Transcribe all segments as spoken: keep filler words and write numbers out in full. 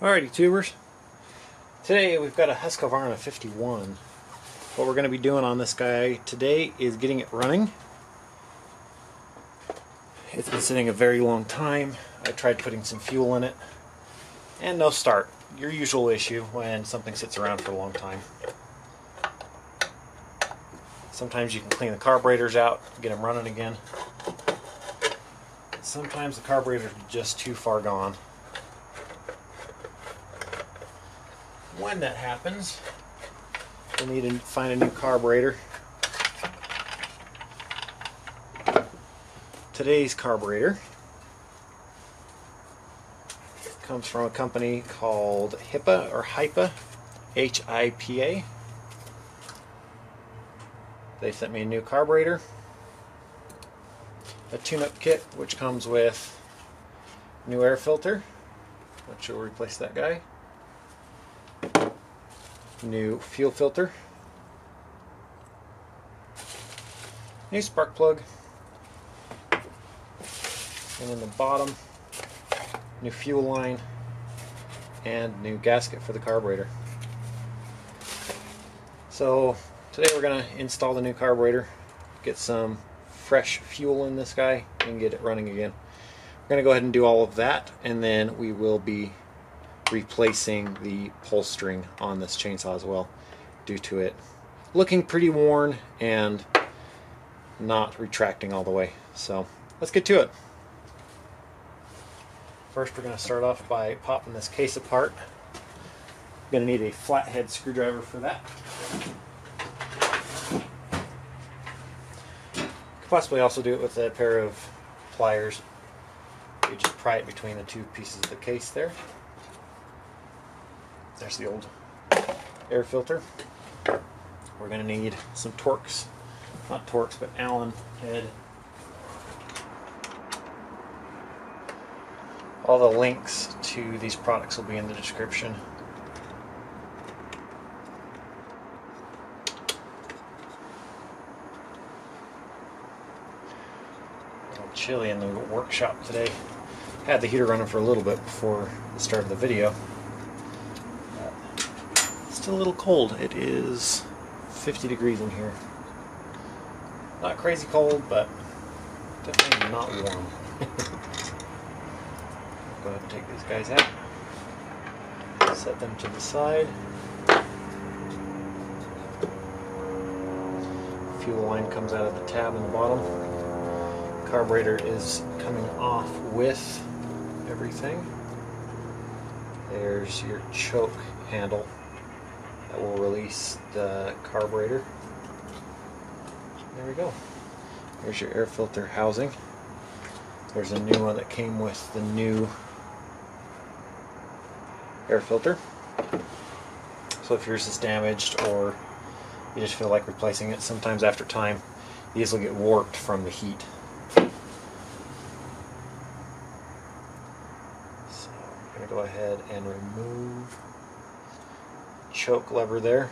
Alrighty, tubers. Today we've got a Husqvarna fifty-one. What we're going to be doing on this guy today is getting it running. It's been sitting a very long time. I tried putting some fuel in it and no start. Your usual issue when something sits around for a long time. Sometimes you can clean the carburetors out, get them running again. Sometimes the carburetors are just too far gone. When that happens, you'll need to find a new carburetor. Today's carburetor comes from a company called HIPA or HIPA, H I P A. They sent me a new carburetor, a tune-up kit which comes with new air filter, which will replace that guy. New fuel filter, new spark plug, and in the bottom, new fuel line and new gasket for the carburetor. So today we're going to install the new carburetor, get some fresh fuel in this guy and get it running again. We're going to go ahead and do all of that, and then we will be replacing the pull string on this chainsaw as well, due to it looking pretty worn and not retracting all the way. So let's get to it. First we're going to start off by popping this case apart. I'm going to need a flathead screwdriver for that. Could possibly also do it with a pair of pliers. You just pry it between the two pieces of the case there. There's the old air filter. We're going to need some Torx, not Torx, but Allen head. All the links to these products will be in the description. A little chilly in the workshop today. Had the heater running for a little bit before the start of the video. A little cold. It is fifty degrees in here. Not crazy cold, but definitely not warm. Go ahead and take these guys out. Set them to the side. Fuel line comes out of the tab in the bottom. Carburetor is coming off with everything. There's your choke handle. That will release the carburetor. There we go. There's your air filter housing. There's a new one that came with the new air filter. So if yours is damaged or you just feel like replacing it, sometimes after time, these will get warped from the heat. So I'm going to go ahead and remove choke lever there.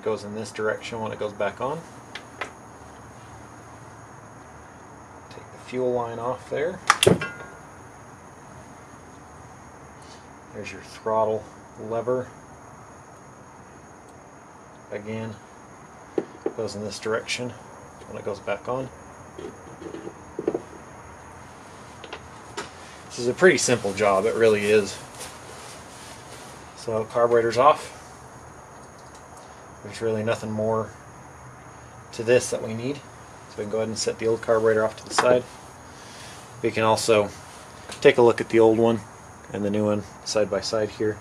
It goes in this direction when it goes back on. Take the fuel line off there. There's your throttle lever. Again, it goes in this direction when it goes back on. This is a pretty simple job, it really is. So carburetor's off. There's really nothing more to this that we need. So we can go ahead and set the old carburetor off to the side. We can also take a look at the old one and the new one side by side here.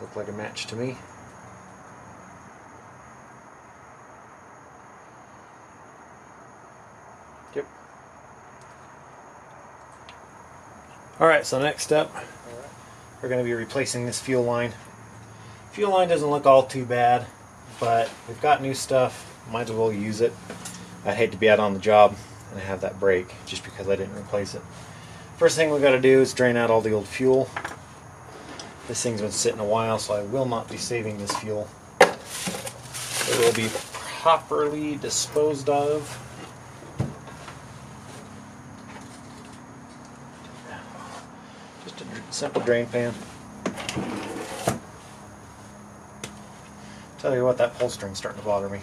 Look like a match to me. Yep. Alright, so next up, we're going to be replacing this fuel line. Fuel line doesn't look all too bad, but we've got new stuff, might as well use it. I'd hate to be out on the job and have that break just because I didn't replace it. First thing we've got to do is drain out all the old fuel. This thing's been sitting a while, so I will not be saving this fuel. It will be properly disposed of. Just a simple drain pan. Tell you what, that pull string's starting to bother me.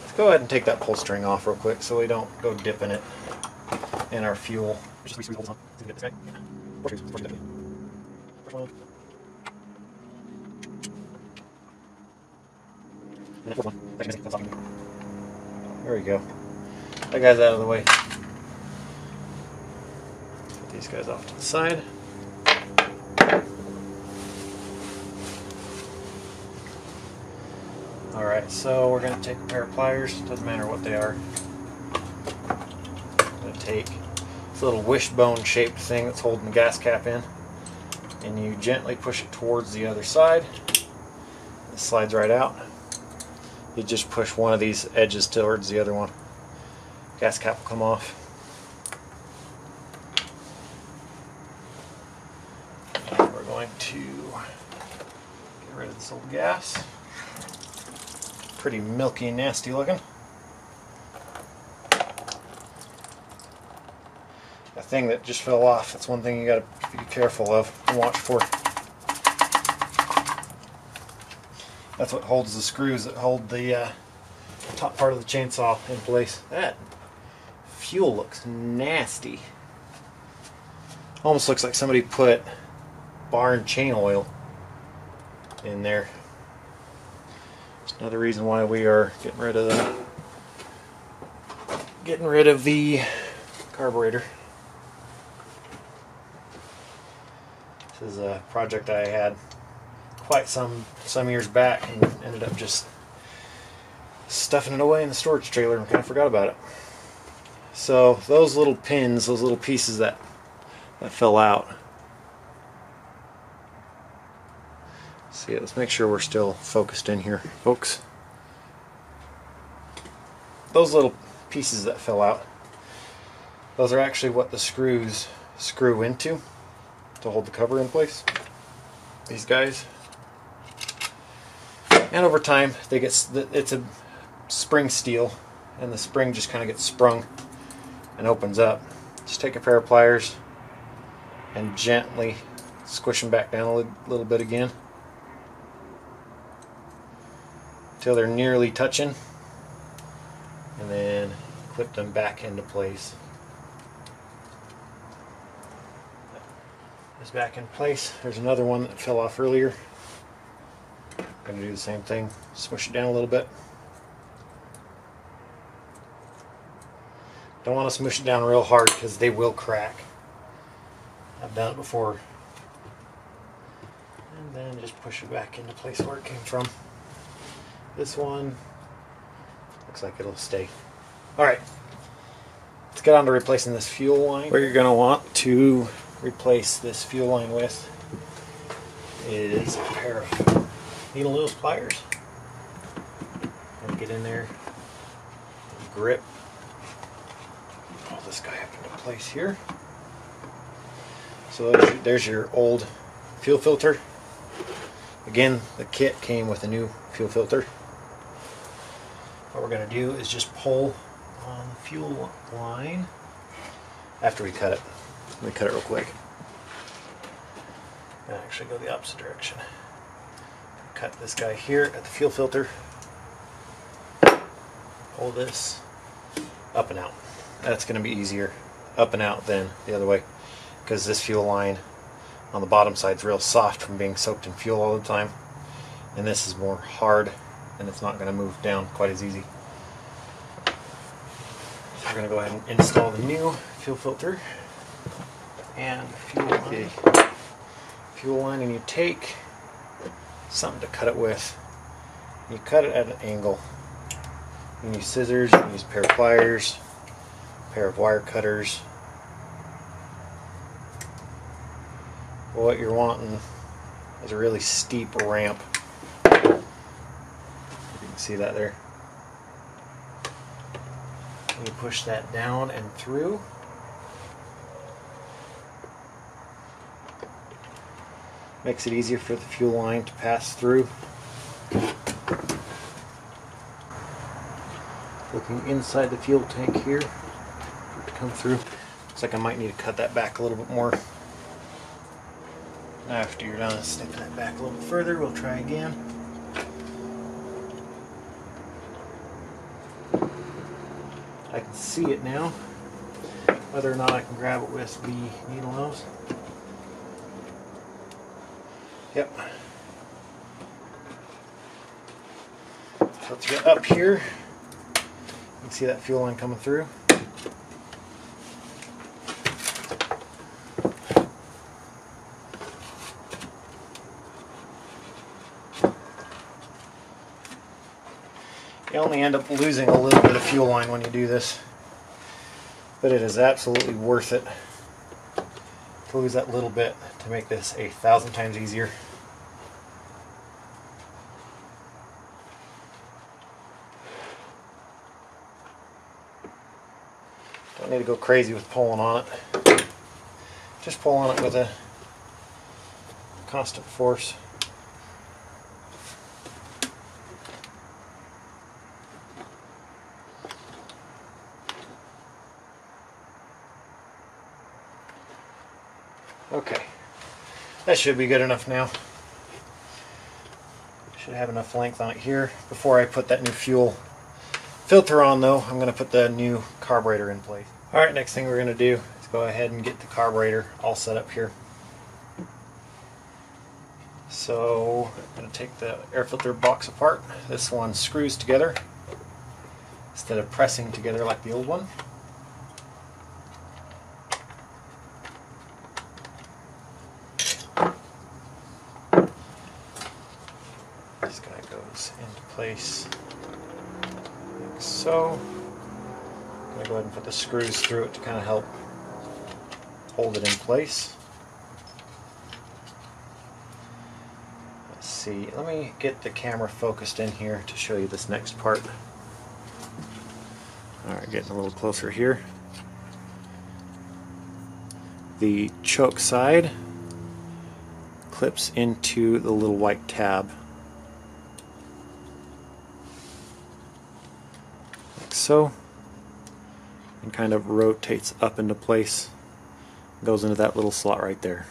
Let's go ahead and take that pull string off real quick so we don't go dipping it in our fuel. There's just three holes on. Let's get this guy. Four trees. Four trees. First one. And then fourth one. That's missing. That's off. There we go. That guy's out of the way. Put these guys off to the side. Alright, so we're going to take a pair of pliers. Doesn't matter what they are. I'm going to take this little wishbone shaped thing that's holding the gas cap in, and you gently push it towards the other side. It slides right out. You just push one of these edges towards the other one. Gas cap will come off. We're going to get rid of this old gas. Pretty milky and nasty looking. That thing that just fell off, that's one thing you gotta be careful of and watch for. That's what holds the screws that hold the uh, top part of the chainsaw in place. That fuel looks nasty. Almost looks like somebody put barn chain oil in there. Another reason why we are getting rid of the getting rid of the carburetor. This is a project I had quite some some years back and ended up just stuffing it away in the storage trailer and kind of forgot about it. So those little pins, those little pieces that that fell out. See, let's make sure we're still focused in here, folks. Those little pieces that fell out, those are actually what the screws screw into to hold the cover in place. These guys. And over time, they get it's a spring steel, and the spring just kind of gets sprung and opens up. Just take a pair of pliers and gently squish them back down a little bit again, till they're nearly touching, and then clip them back into place. It's back in place. There's another one that fell off earlier. I'm gonna do the same thing. Smush it down a little bit. Don't want to smush it down real hard because they will crack. I've done it before. And then just push it back into place where it came from. This one looks like it'll stay. Alright, let's get on to replacing this fuel line. What you're going to want to replace this fuel line with is a pair of needle nose pliers. And get in there, grip all this guy up into place here. So there's your old fuel filter. Again, the kit came with a new fuel filter. What we're going to do is just pull on the fuel line after we cut it. Let me cut it real quick. And actually go the opposite direction. Cut this guy here at the fuel filter. Pull this up and out. That's going to be easier up and out than the other way, because this fuel line on the bottom side is real soft from being soaked in fuel all the time, and this is more hard, and it's not going to move down quite as easy. So we're going to go ahead and install the new fuel filter and fuel line. Fuel line, and you take something to cut it with. You cut it at an angle. You can use scissors, you can use a pair of pliers, a pair of wire cutters. What you're wanting is a really steep ramp. You can see that there. And you push that down and through. Makes it easier for the fuel line to pass through. Looking inside the fuel tank here for it to come through. Looks like I might need to cut that back a little bit more. After you're done, stick that back a little bit further. We'll try again. I can see it now. Whether or not I can grab it with the needle nose. Yep. Let's get up here. You can see that fuel line coming through. You only end up losing a little bit of fuel line when you do this, but it is absolutely worth it to lose that little bit to make this a thousand times easier. Don't need to go crazy with pulling on it, just pull on it with a constant force. Okay, that should be good enough now. Should have enough length on it here. Before I put that new fuel filter on though, I'm going to put the new carburetor in place. Alright, next thing we're going to do is go ahead and get the carburetor all set up here. So I'm going to take the air filter box apart. This one screws together instead of pressing together like the old one. Place like so. I'm going to go ahead and put the screws through it to kind of help hold it in place. Let's see, let me get the camera focused in here to show you this next part. Alright, getting a little closer here. The choke side clips into the little white tab. So, and kind of rotates up into place, goes into that little slot right there.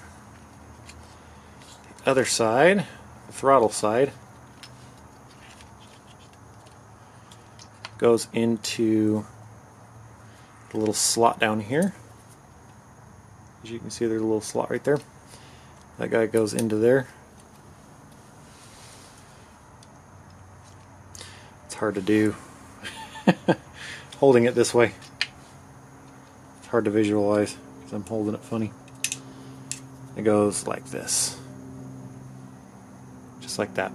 The other side, the throttle side, goes into the little slot down here. As you can see, there's a little slot right there. That guy goes into there. It's hard to do. Holding it this way. It's hard to visualize because I'm holding it funny. It goes like this. Just like that.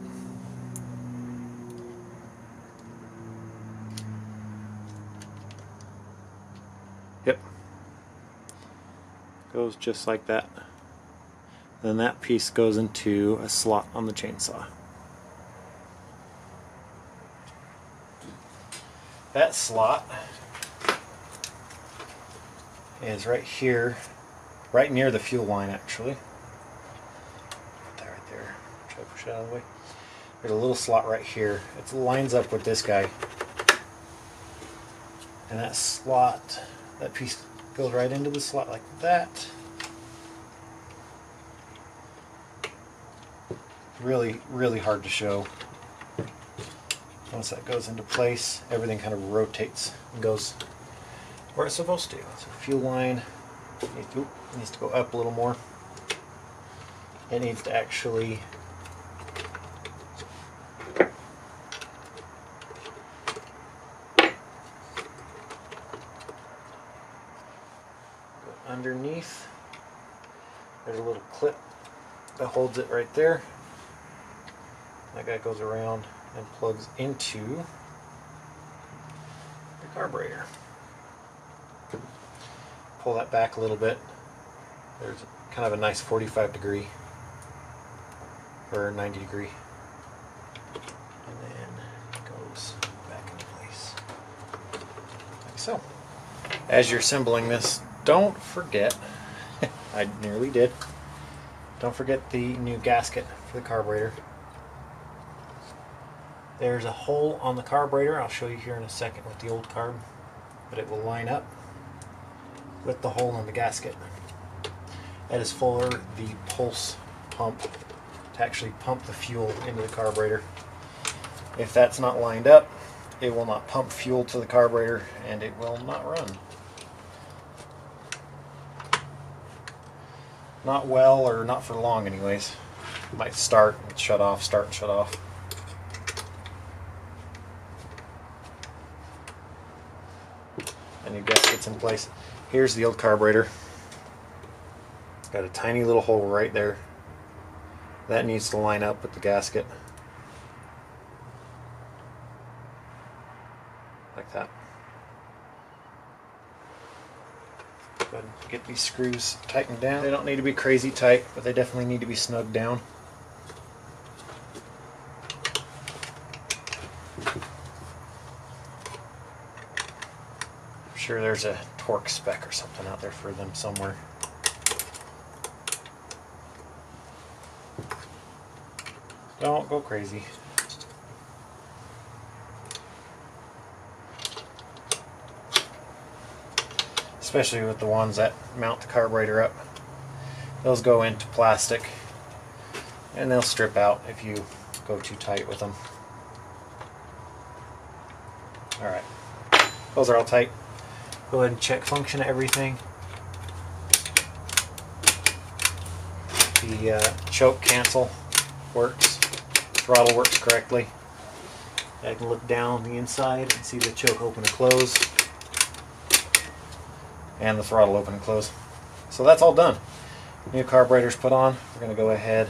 Yep. Goes just like that. Then that piece goes into a slot on the chainsaw. That slot is right here, right near the fuel line actually. Put that right there. Try to push it out of the way. There's a little slot right here. It lines up with this guy. And that slot, that piece goes right into the slot like that. Really, really hard to show. Once that goes into place, everything kind of rotates and goes where it's supposed to. So fuel line needs to, needs to go up a little more. It needs to actually go underneath. There's a little clip that holds it right there. That guy goes around and plugs into the carburetor. Pull that back a little bit. There's kind of a nice forty-five degree or ninety degree. And then it goes back into place. Like so. As you're assembling this, don't forget, I nearly did, don't forget the new gasket for the carburetor. There's a hole on the carburetor. I'll show you here in a second with the old carb, but it will line up. with the hole in the gasket. That is for the pulse pump to actually pump the fuel into the carburetor. If that's not lined up, it will not pump fuel to the carburetor and it will not run. Not well, or not for long anyways. It might start and shut off, start and shut off. And your gasket's in place. Here's the old carburetor. It's got a tiny little hole right there. That needs to line up with the gasket. Like that. Go ahead and get these screws tightened down. They don't need to be crazy tight, but they definitely need to be snugged down. I'm sure there's a Torx spec or something out there for them somewhere. Don't go crazy. Especially with the ones that mount the carburetor up. Those go into plastic and they'll strip out if you go too tight with them. Alright, those are all tight. Go ahead and check function of everything. The uh, choke cancel works. Throttle works correctly. I can look down the inside and see the choke open and close, and the throttle open and close. So that's all done. New carburetor's put on. We're going to go ahead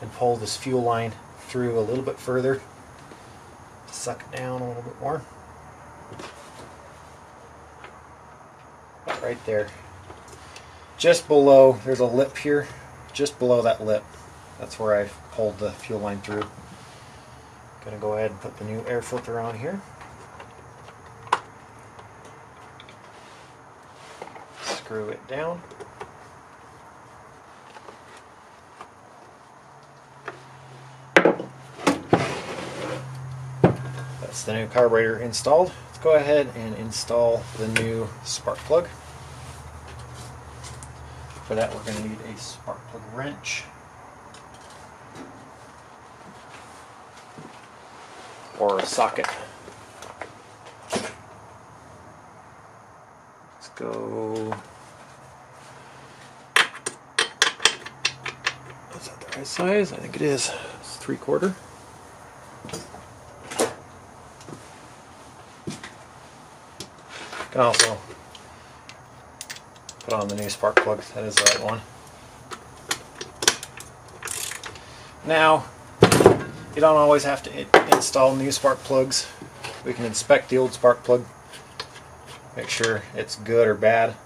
and pull this fuel line through a little bit further, suck it down a little bit more. About right there. Just below, there's a lip here. Just below that lip, that's where I've pulled the fuel line through. Gonna go ahead and put the new air filter on here. Screw it down. That's the new carburetor installed. Let's go ahead and install the new spark plug. For that, we're gonna need a spark plug wrench. Or a socket. Let's go. Is that the right size? I think it is. It's three quarter. You can also put on the new spark plug. That is the right one. Now, you don't always have to install new spark plugs. We can inspect the old spark plug, make sure it's good or bad.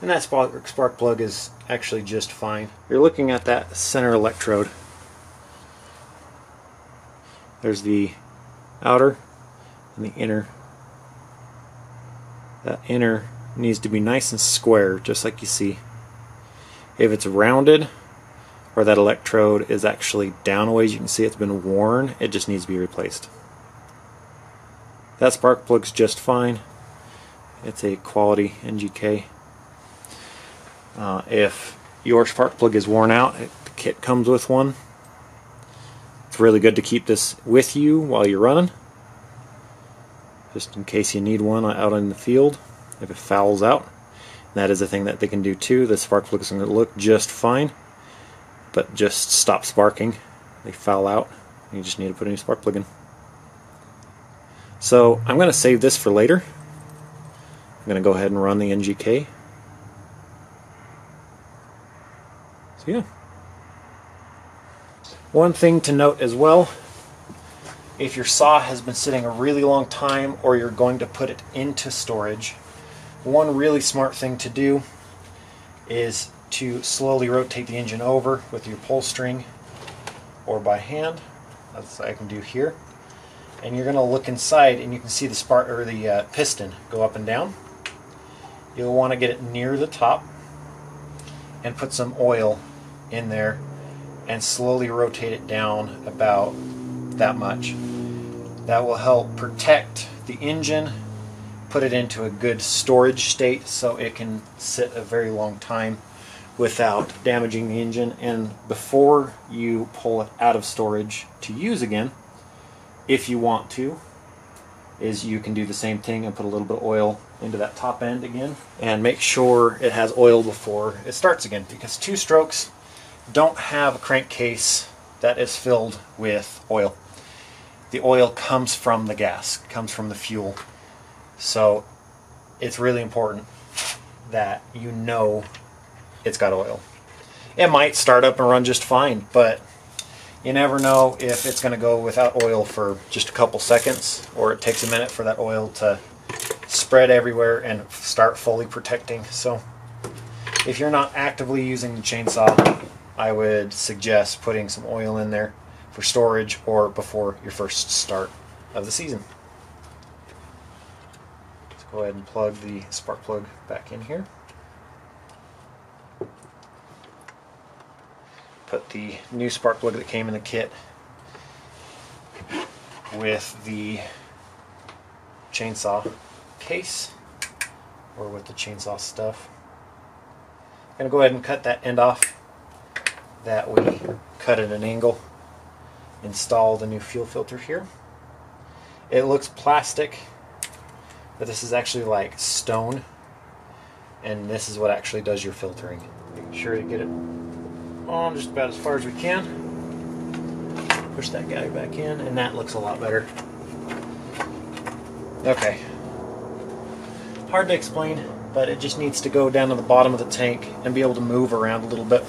And that spark plug is actually just fine. You're looking at that center electrode. There's the outer and the inner. That inner needs to be nice and square, just like you see. If it's rounded, or that electrode is actually down a ways, you can see it's been worn, it just needs to be replaced. That spark plug's just fine. It's a quality N G K. Uh, if your spark plug is worn out, it, the kit comes with one. It's really good to keep this with you while you're running, just in case you need one out in the field if it fouls out. And that is a thing that they can do too. The spark plug is going to look just fine, but just stop sparking. They foul out. You just need to put a new spark plug in. So I'm going to save this for later. I'm going to go ahead and run the N G K. So yeah. One thing to note as well, if your saw has been sitting a really long time or you're going to put it into storage, one really smart thing to do is to slowly rotate the engine over with your pull string or by hand. That's what I can do here. And you're going to look inside and you can see the spark or the uh, piston go up and down. You'll want to get it near the top and put some oil in there and slowly rotate it down about that much. That will help protect the engine put it into a good storage state so it can sit a very long time without damaging the engine. And before you pull it out of storage to use again, if you want to, is you can do the same thing and put a little bit of oil into that top end again and make sure it has oil before it starts again, because two strokes don't have a crankcase that is filled with oil. The oil comes from the gas, comes from the fuel. So it's really important that you know it's got oil. It might start up and run just fine, but you never know if it's going to go without oil for just a couple seconds, or it takes a minute for that oil to spread everywhere and start fully protecting. So if you're not actively using the chainsaw, I would suggest putting some oil in there for storage or before your first start of the season. Let's go ahead and plug the spark plug back in here. Put the new spark plug that came in the kit with the chainsaw case, or with the chainsaw stuff. I'm going to go ahead and cut that end off that we cut at an angle. Install the new fuel filter here. It looks plastic, but this is actually like stone, and this is what actually does your filtering. Make sure to get it on just about as far as we can. Push that guy back in, and that looks a lot better. Okay. Hard to explain, but it just needs to go down to the bottom of the tank and be able to move around a little bit.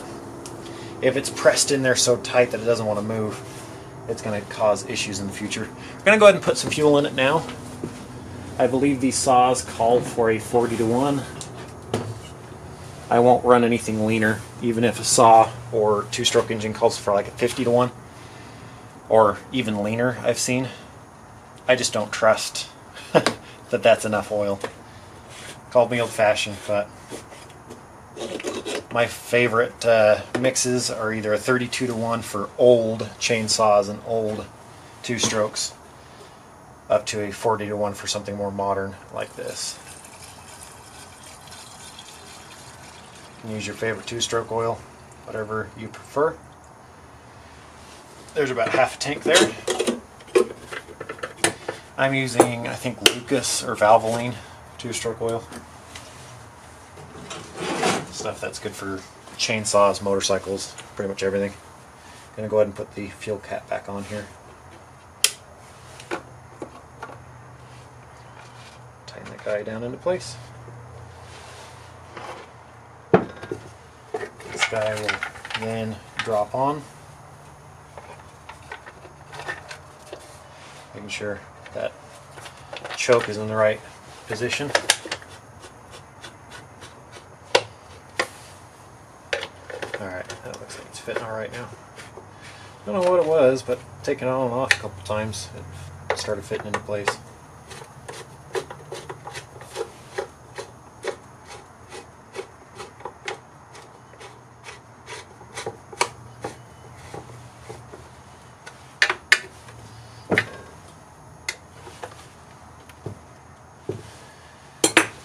If it's pressed in there so tight that it doesn't want to move, it's going to cause issues in the future. We're going to go ahead and put some fuel in it now. I believe these saws call for a forty to one. I won't run anything leaner, even if a saw or two-stroke engine calls for like a fifty to one, or even leaner I've seen. I just don't trust that that's enough oil. Call me old-fashioned, but my favorite uh, mixes are either a thirty-two to one for old chainsaws and old two strokes, up to a forty to one for something more modern like this. You can use your favorite two stroke oil, whatever you prefer. There's about half a tank there. I'm using, I think, Lucas or Valvoline two stroke oil. Stuff that's good for chainsaws, motorcycles, pretty much everything. I'm going to go ahead and put the fuel cap back on here. Tighten that guy down into place. This guy will then drop on. Making sure that choke is in the right position. Fitting all right now. Don't know what it was, but taking it on and off a couple times, it started fitting into place.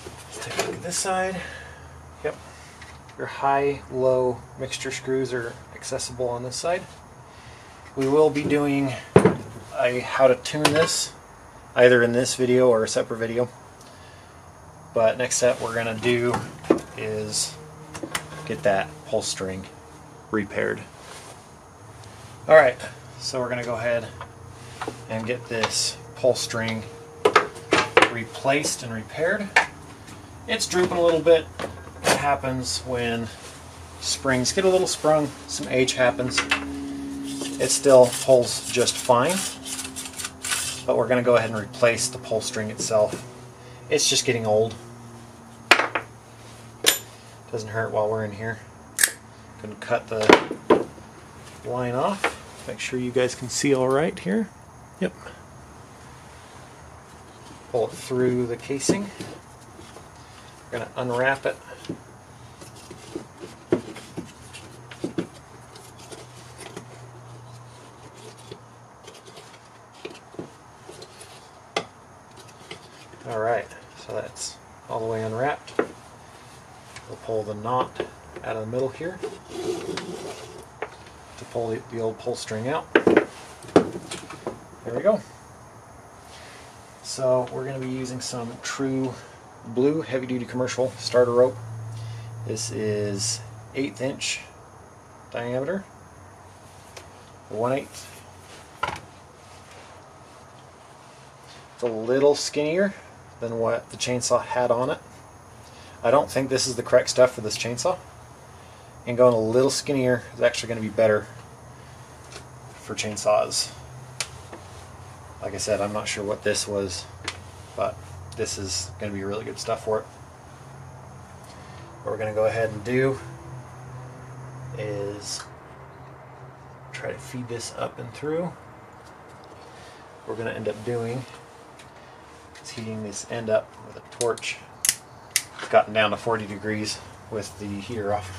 Let's take a look at this side. Yep. Your high-low mixture screws are accessible on this side. We will be doing a how to tune this, either in this video or a separate video. But next step we're going to do is get that pull string repaired. Alright, so we're going to go ahead and get this pull string replaced and repaired. It's drooping a little bit. It happens when springs get a little sprung, some age happens. It still holds just fine, but we're going to go ahead and replace the pull string itself. It's just getting old. Doesn't hurt while we're in here. Going to cut the line off. Make sure you guys can see all right here. Yep. Pull it through the casing. We're going to unwrap it. wrapped. We'll pull the knot out of the middle here to pull the, the old pull string out. There we go. So we're going to be using some True Blue heavy-duty commercial starter rope. This is eighth inch diameter, one eighth. It's a little skinnier than what the chainsaw had on it. I don't think this is the correct stuff for this chainsaw, and going a little skinnier is actually going to be better for chainsaws. Like I said, I'm not sure what this was, but this is going to be really good stuff for it. What we're going to go ahead and do is try to feed this up and through. What we're going to end up doing is heating this end up with a torch. It's gotten down to forty degrees with the heater off.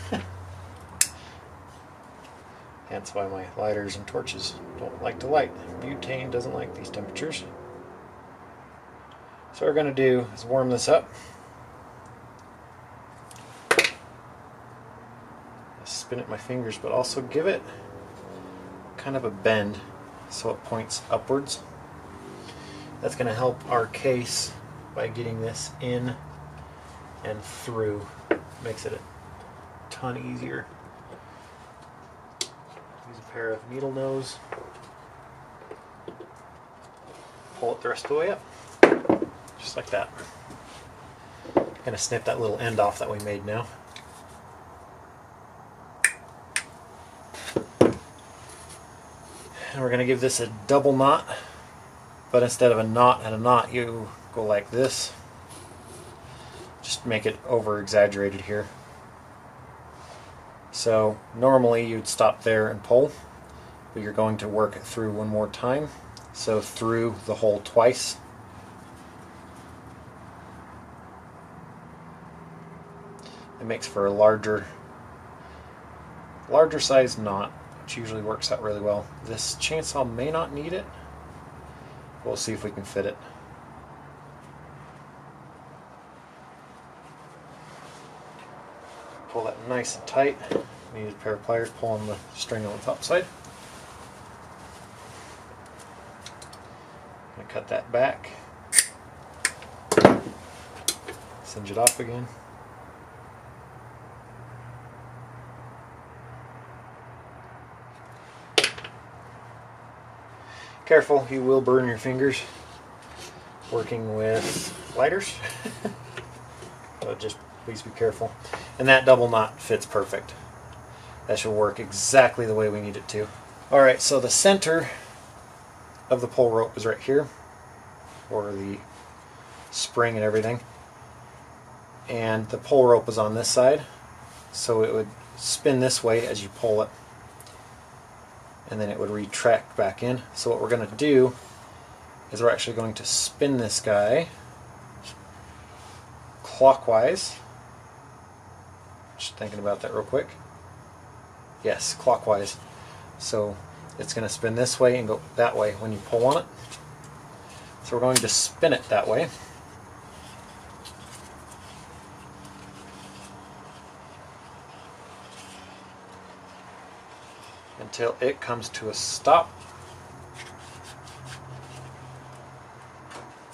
Hence why my lighters and torches don't like to light. Butane doesn't like these temperatures. So what we're going to do is warm this up. I spin at my fingers, but also give it kind of a bend so it points upwards. That's going to help our case by getting this in and through. Makes it a ton easier. Use a pair of needle nose. Pull it the rest of the way up. Just like that. I'm gonna snip that little end off that we made now. And we're gonna give this a double knot, but instead of a knot and a knot, you go like this. Just make it over exaggerated here. So normally you'd stop there and pull, but you're going to work it through one more time. So through the hole twice. It makes for a larger, larger size knot, which usually works out really well. This chainsaw may not need it. We'll see if we can fit it. Pull that nice and tight. Need a pair of pliers, pulling the string on the top side. I'm going to cut that back. Singe it off again. Careful, you will burn your fingers working with lighters. So just please be careful. And that double knot fits perfect. That should work exactly the way we need it to. Alright, so the center of the pull rope is right here, or the spring and everything. And the pull rope is on this side, so it would spin this way as you pull it, and then it would retract back in. So what we're going to do is we're actually going to spin this guy clockwise. Just thinking about that real quick. Yes, clockwise. So it's going to spin this way and go that way when you pull on it. So we're going to spin it that way. Until it comes to a stop.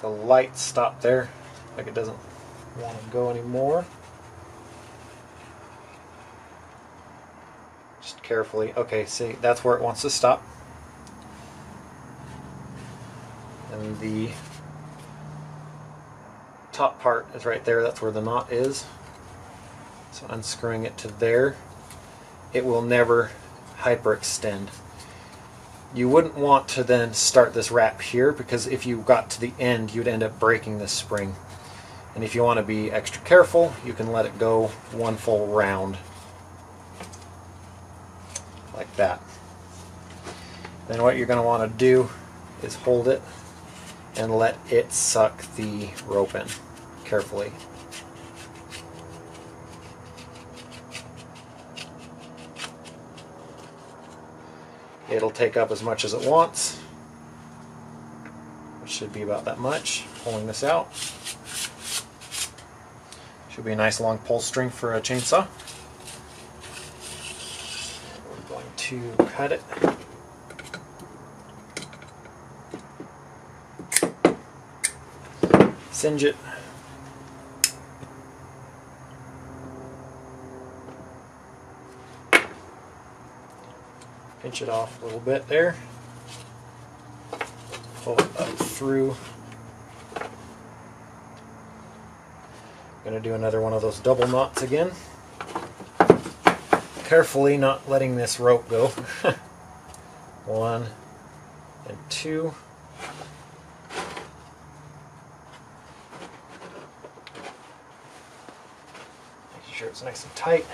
The light stopped there, like it doesn't want to go anymore. Just carefully. Okay, see, that's where it wants to stop. And the top part is right there. That's where the knot is. So unscrewing it to there, it will never hyperextend. You wouldn't want to then start this wrap here, because if you got to the end, you'd end up breaking this spring. And if you want to be extra careful, you can let it go one full round. Like that. Then what you're going to want to do is hold it and let it suck the rope in carefully. It'll take up as much as it wants, which should be about that much. Pulling this out. Should be a nice long pull string for a chainsaw. We're going to cut it. Singe it. Pinch it off a little bit there. Pull it up through. I'm going to do another one of those double knots again. Carefully not letting this rope go. One and two. Making sure it's nice and tight.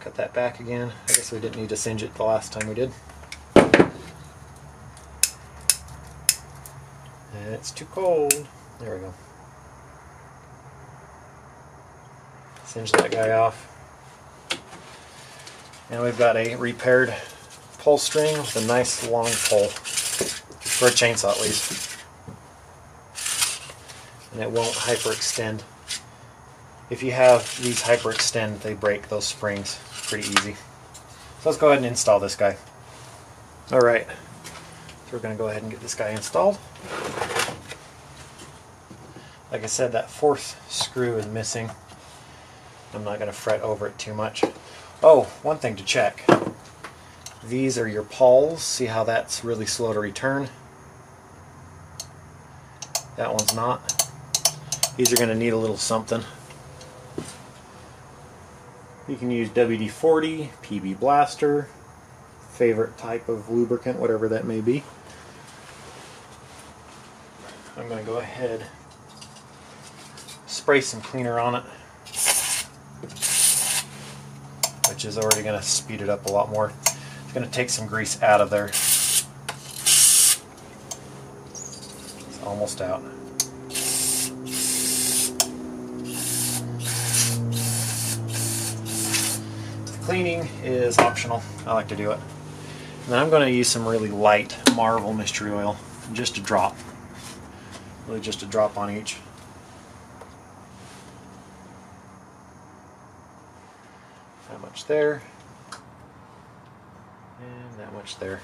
Cut that back again. I guess we didn't need to singe it the last time we did. It's too cold. There we go. Singe that guy off. Now we've got a repaired pull string with a nice long pull, for a chainsaw at least. And it won't hyperextend. If you have these hyperextend, they break those springs pretty easy. So let's go ahead and install this guy. All right. So we're going to go ahead and get this guy installed. Like I said, that fourth screw is missing. I'm not going to fret over it too much. Oh, one thing to check. These are your pawls. See how that's really slow to return? That one's not. These are going to need a little something. You can use W D forty, P B Blaster, favorite type of lubricant, whatever that may be. I'm going to go ahead spray some cleaner on it, which is already going to speed it up a lot more. It's going to take some grease out of there. It's almost out. The cleaning is optional. I like to do it. And then I'm going to use some really light Marvel Mystery Oil, just a drop, really just a drop on each. There and that much there.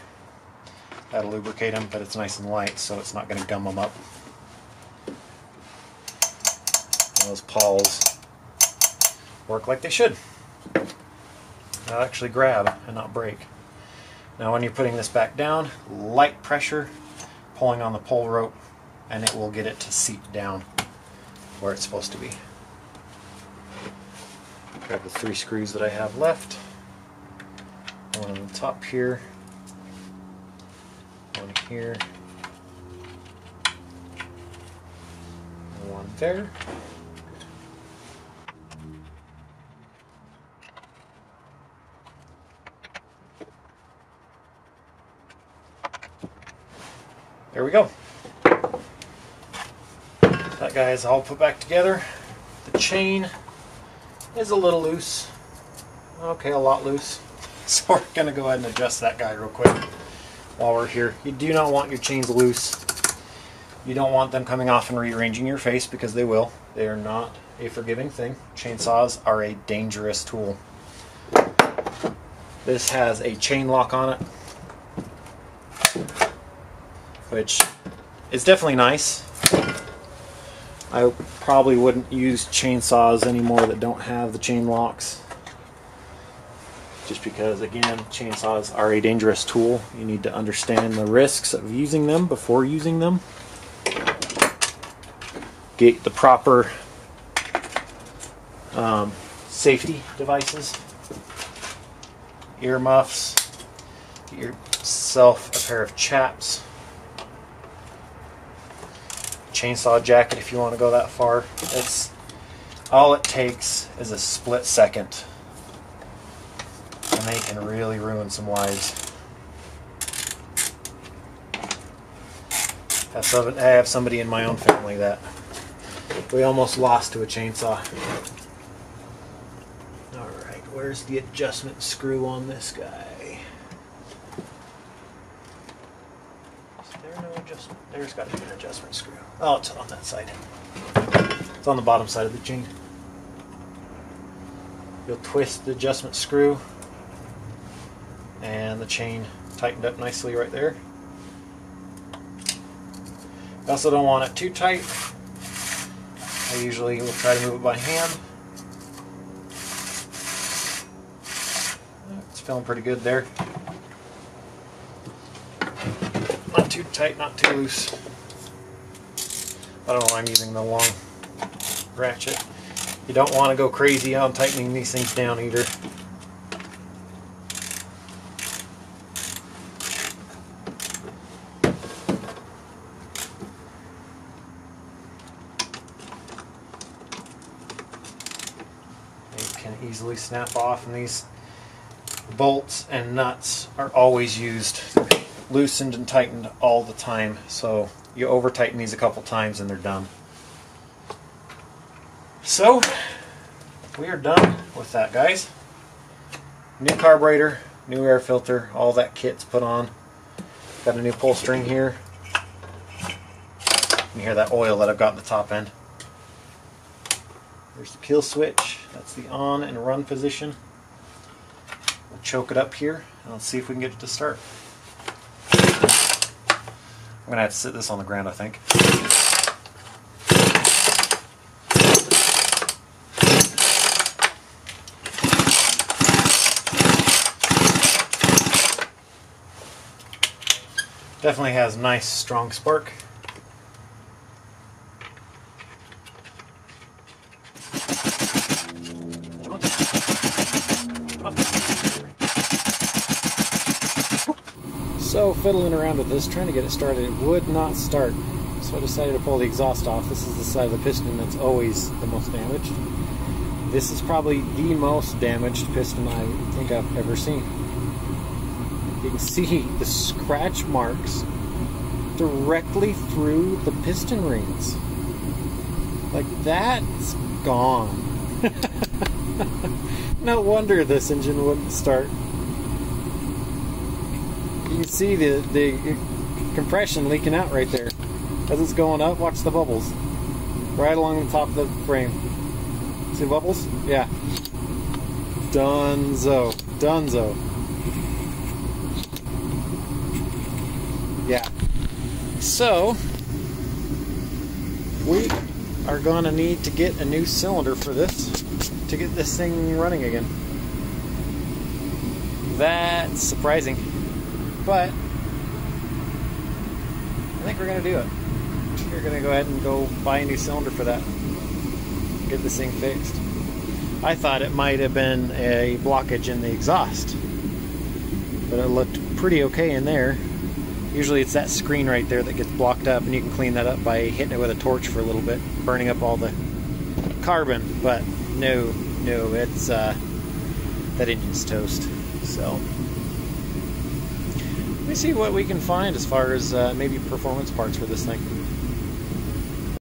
That'll lubricate them, but it's nice and light, so it's not going to gum them up. And those pawls work like they should. They'll actually grab and not break. Now, when you're putting this back down, light pressure, pulling on the pull rope, and it will get it to seat down where it's supposed to be. Grab the three screws that I have left, one on the top here, one here, and one there. There we go. That guy is all put back together. The chain is a little loose. Okay, a lot loose. So we're going to go ahead and adjust that guy real quick while we're here. You do not want your chains loose. You don't want them coming off and rearranging your face, because they will. They are not a forgiving thing. Chainsaws are a dangerous tool. This has a chain lock on it, which is definitely nice. I probably wouldn't use chainsaws anymore that don't have the chain locks, just because, again, chainsaws are a dangerous tool. You need to understand the risks of using them before using them. Get the proper um, safety devices, ear muffs, get yourself a pair of chaps, chainsaw jacket if you want to go that far. It's all it takes is a split second, and they can really ruin some lives. I have somebody in my own family that we almost lost to a chainsaw. Alright, where's the adjustment screw on this guy? Is there no adjustment? There's got to be an adjustment screw. Oh, it's on that side. It's on the bottom side of the jig. You'll twist the adjustment screw and the chain tightened up nicely right there. You also don't want it too tight. I usually will try to move it by hand. It's feeling pretty good there. Not too tight, not too loose. I don't know why I'm using the long ratchet. You don't want to go crazy on tightening these things down either. Easily snap off, and these bolts and nuts are always used loosened and tightened all the time, so you over tighten these a couple times and they're done. So we are done with that, guys. New carburetor, new air filter, all that kit's put on. Got a new pull string here. You hear that oil that I've got in the top end. There's the peel switch. That's the on and run position. We'll choke it up here and let's see if we can get it to start. I'm going to have to sit this on the ground, I think. Definitely has nice strong spark. So fiddling around with this, trying to get it started, it would not start. So I decided to pull the exhaust off. This is the side of the piston that's always the most damaged. This is probably the most damaged piston I think I've ever seen. You can see the scratch marks directly through the piston rings. Like, that's gone. No wonder this engine wouldn't start. You can see the, the compression leaking out right there. As it's going up, watch the bubbles. Right along the top of the frame. See the bubbles? Yeah. Dunzo. Dunzo. Yeah. So, we are going to need to get a new cylinder for this to get this thing running again. That's surprising. But I think we're going to do it. We're going to go ahead and go buy a new cylinder for that. Get this thing fixed. I thought it might have been a blockage in the exhaust, but it looked pretty okay in there. Usually it's that screen right there that gets blocked up, and you can clean that up by hitting it with a torch for a little bit, burning up all the carbon. But no, no, it's uh, that engine's toast. So. Let me see what we can find as far as uh, maybe performance parts for this thing.